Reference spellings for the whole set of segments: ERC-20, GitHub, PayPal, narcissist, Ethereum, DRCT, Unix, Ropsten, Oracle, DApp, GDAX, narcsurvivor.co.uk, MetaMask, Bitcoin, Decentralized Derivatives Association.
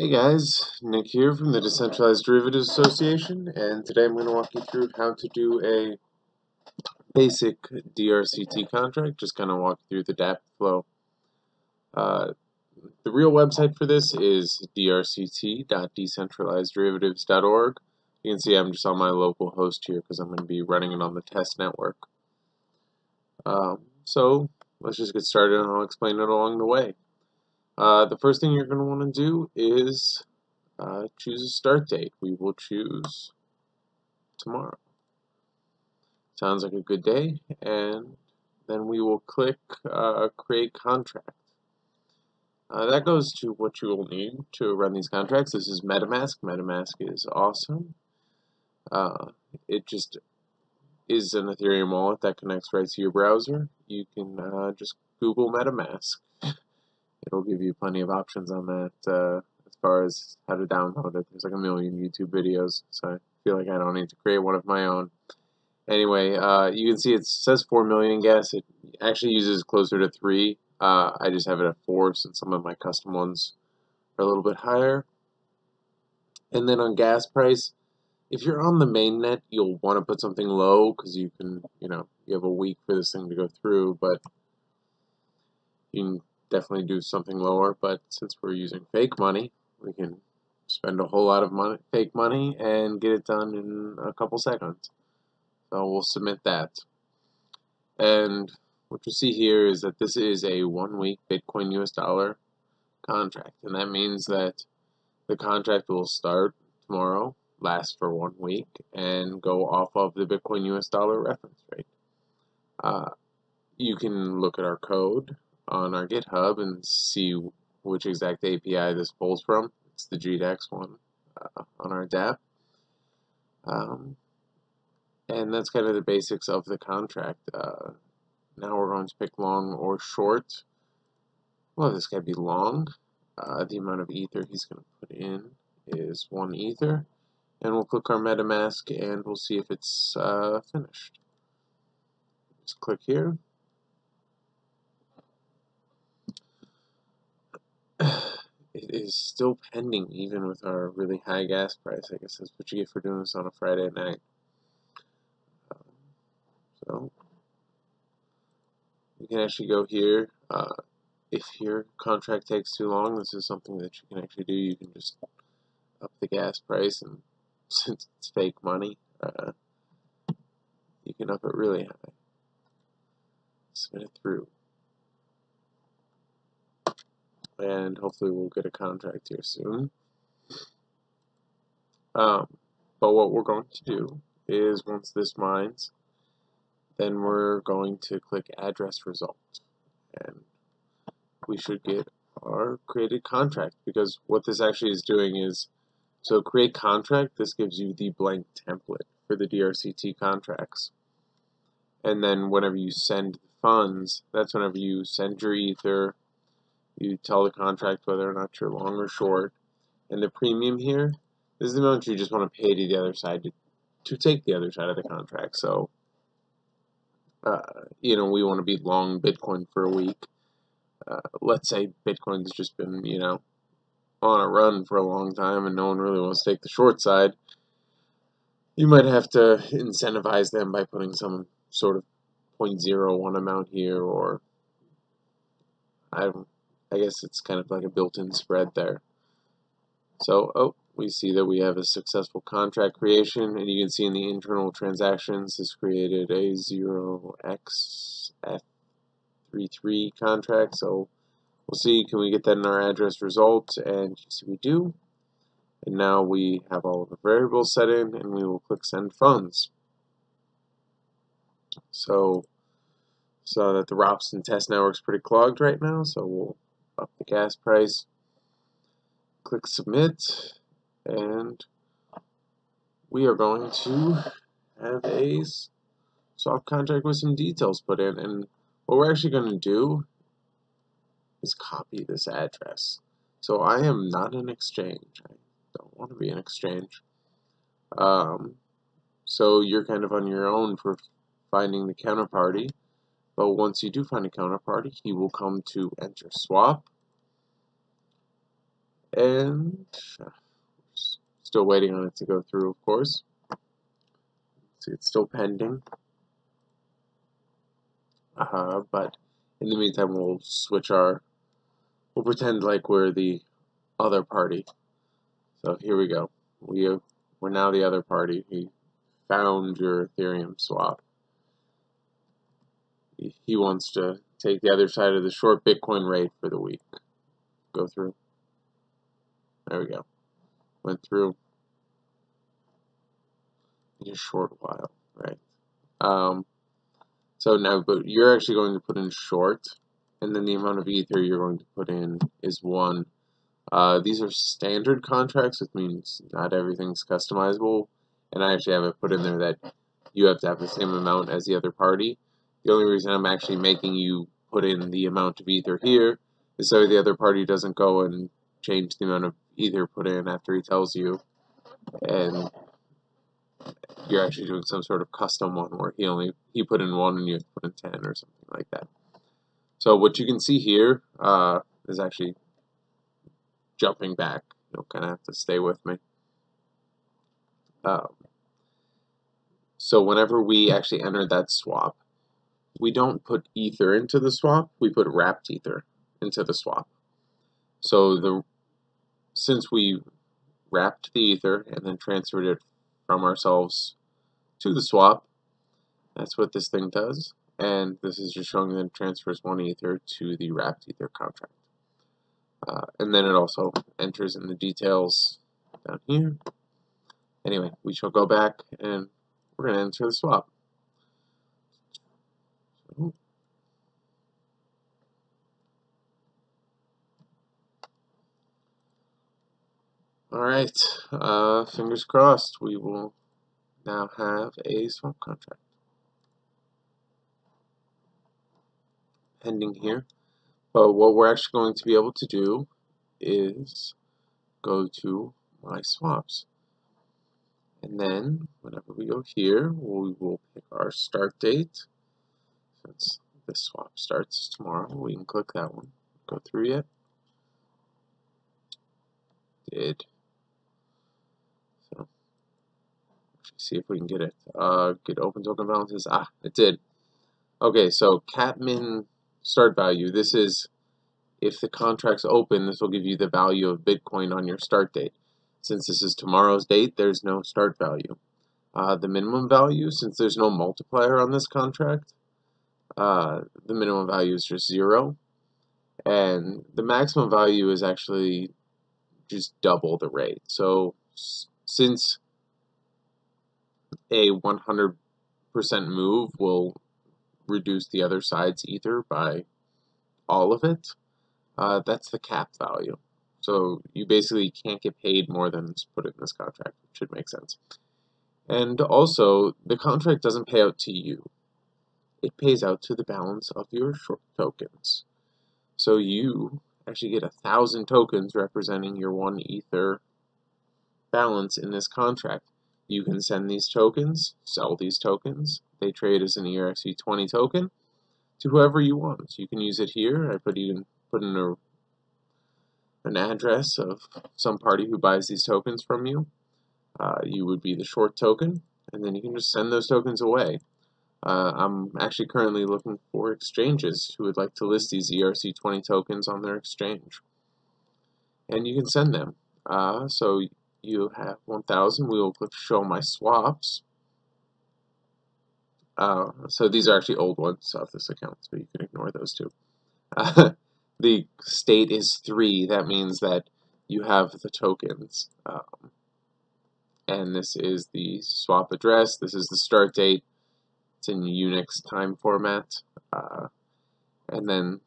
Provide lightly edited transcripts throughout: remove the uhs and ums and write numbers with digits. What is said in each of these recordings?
Hey guys, Nick here from the Decentralized Derivatives Association, and today I'm going to walk you through how to do a basic DRCT contract, just kind of walk through the DApp flow. The real website for this is drct.decentralizeddderivatives.org. You can see I'm just on my local host here because I'm going to be running it on the test network. So let's just get started and I'll explain it along the way. The first thing you're going to want to do is choose a start date. We will choose tomorrow. Sounds like a good day. And then we will click Create Contract. That goes to what you will need to run these contracts. This is MetaMask. MetaMask is awesome. It just is an Ethereum wallet that connects right to your browser. You can just Google MetaMask. It'll give you plenty of options on that as far as how to download it. There's like a million YouTube videos, so I feel like I don't need to create one of my own. Anyway, you can see it says 4 million gas. It actually uses closer to 3. I just have it at 4 since some of my custom ones are a little bit higher. And then on gas price, if you're on the mainnet, you'll want to put something low because you can, you have a week for this thing to go through, but you can definitely do something lower. But since we're using fake money, we can spend a whole lot of money, fake money, and get it done in a couple seconds. So we'll submit that. And what you see here is that this is a 1 week Bitcoin US dollar contract, and that means that the contract will start tomorrow, last for 1 week, and go off of the Bitcoin US dollar reference rate. You can look at our code on our GitHub and see which exact API this pulls from. It's the GDAX one on our DApp. And that's kind of the basics of the contract. Now we're going to pick long or short. Well, this guy be long. The amount of ether he's going to put in is 1 ether. And we'll click our MetaMask and we'll see if it's finished. Just click here. It is still pending, even with our really high gas price. I guess that's what you get for doing this on a Friday night. So you can actually go here. If your contract takes too long, this is something that you can actually do. You can just up the gas price, and since it's fake money, you can up it really high. Submit it through. And hopefully we'll get a contract here soon. But what we're going to do is, once this mines, then we're going to click Address Result. And we should get our created contract, because what this actually is doing is, so create contract, this gives you the blank template for the DRCT contracts. And then whenever you send funds, that's whenever you send your ether, you tell the contract whether or not you're long or short. And the premium here, this is the amount you just want to pay to the other side to take the other side of the contract. So, we want to be long Bitcoin for a week. Let's say Bitcoin's just been, on a run for a long time and no one really wants to take the short side. You might have to incentivize them by putting some sort of 0.01 amount here, or I guess it's kind of like a built-in spread there. So, we see that we have a successful contract creation, and you can see in the internal transactions this created a 0xF33 contract. So we'll see, can we get that in our address result? And you see we do. And now we have all of the variables set in, and we will click Send Funds. So that the Ropsten test network's pretty clogged right now, so we'll up the gas price, click submit, and we are going to have a soft contract with some details put in. And what we're actually going to do is copy this address. So I am not an exchange. I don't want to be an exchange. So you're kind of on your own for finding the counterparty. But once you do find a counterparty, he will come to enter swap. and still waiting on it to go through, of course. See, it's still pending, but in the meantime we'll switch our, we'll pretend like we're the other party. So here we go, we're now the other party. He found your Ethereum swap. He wants to take the other side of the short Bitcoin rate for the week. Go through. There we go. Went through in a short while, right? So now, but you're actually going to put in short, and then the amount of ether you're going to put in is 1. These are standard contracts, which means not everything's customizable, and I actually have it put in there that you have to have the same amount as the other party. The only reason I'm actually making you put in the amount of ether here is so the other party doesn't go and change the amount of ether put in after he tells you, and you're actually doing some sort of custom one where he put in 1 and you put in 10 or something like that. So what you can see here is actually jumping back. You'll kind of have to stay with me. So whenever we actually enter that swap, we don't put ether into the swap, we put wrapped ether into the swap. So since we wrapped the ether and then transferred it from ourselves to the swap, that's what this thing does. And this is just showing that it transfers 1 ether to the wrapped ether contract. And then it also enters in the details down here. Anyway, we shall go back and we're going to enter the swap. Alright, fingers crossed, we will now have a swap contract pending here. But what we're actually going to be able to do is go to My Swaps. And then, whenever we go here, we will pick our start date. Since this swap starts tomorrow, we can click that one. Go through yet. Did. So, see if we can get it. Get open token balances. Ah, it did. Okay, so Catmin start value. This is, if the contract's open, this will give you the value of Bitcoin on your start date. Since this is tomorrow's date, there's no start value. The minimum value, since there's no multiplier on this contract, the minimum value is just 0. And the maximum value is actually just double the rate. So since a 100% move will reduce the other side's ether by all of it, that's the cap value. So you basically can't get paid more than is put in this contract, which should make sense. And also, the contract doesn't pay out to you. It pays out to the balance of your short tokens. So you actually get 1,000 tokens representing your 1 ether balance in this contract. You can send these tokens, sell these tokens, they trade as an ERC-20 token to whoever you want. You can use it here. I put in an address of some party who buys these tokens from you. You would be the short token, and then you can just send those tokens away. I'm actually currently looking for exchanges who would like to list these ERC-20 tokens on their exchange. And you can send them. So you have 1,000. We will click Show My Swaps. So these are actually old ones off this account, so you can ignore those two. The state is 3. That means that you have the tokens. And this is the swap address. This is the start date. It's in Unix time format, and then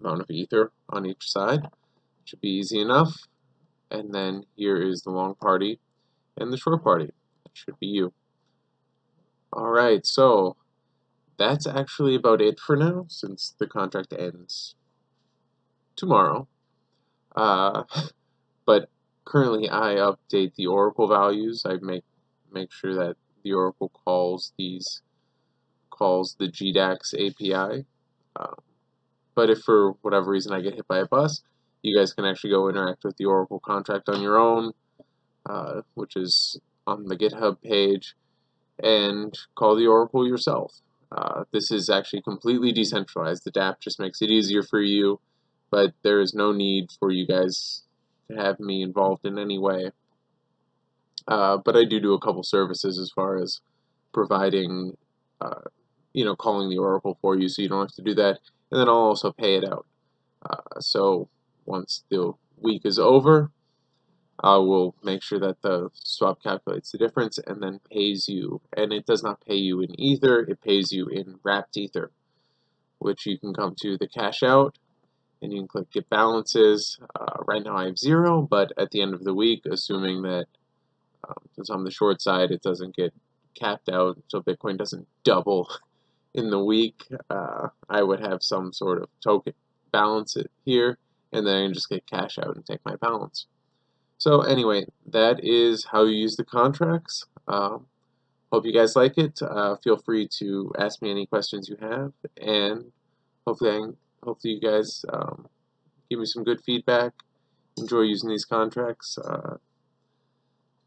amount of ether on each side. Should be easy enough. And then here is the long party and the short party. That should be you. Alright, so that's actually about it for now, since the contract ends tomorrow. But currently I update the Oracle values. I make sure that the Oracle calls the GDAX API, but if for whatever reason I get hit by a bus, you guys can actually go interact with the Oracle contract on your own, which is on the GitHub page, and call the Oracle yourself. This is actually completely decentralized. The DApp just makes it easier for you, but there is no need for you guys to have me involved in any way. But I do a couple services as far as providing, you know, calling the Oracle for you, so you don't have to do that. And then I'll also pay it out. So once the week is over, I will make sure that the swap calculates the difference and then pays you. And it does not pay you in Ether, it pays you in wrapped Ether, which you can come to the cash out and you can click get balances. Right now I have zero, but at the end of the week, assuming that since I'm on the short side, it doesn't get capped out, so Bitcoin doesn't double in the week, I would have some sort of token balance it here, and then I can just get cash out and take my balance. So anyway, that is how you use the contracts. Hope you guys like it. Feel free to ask me any questions you have, and hopefully you guys give me some good feedback. Enjoy using these contracts.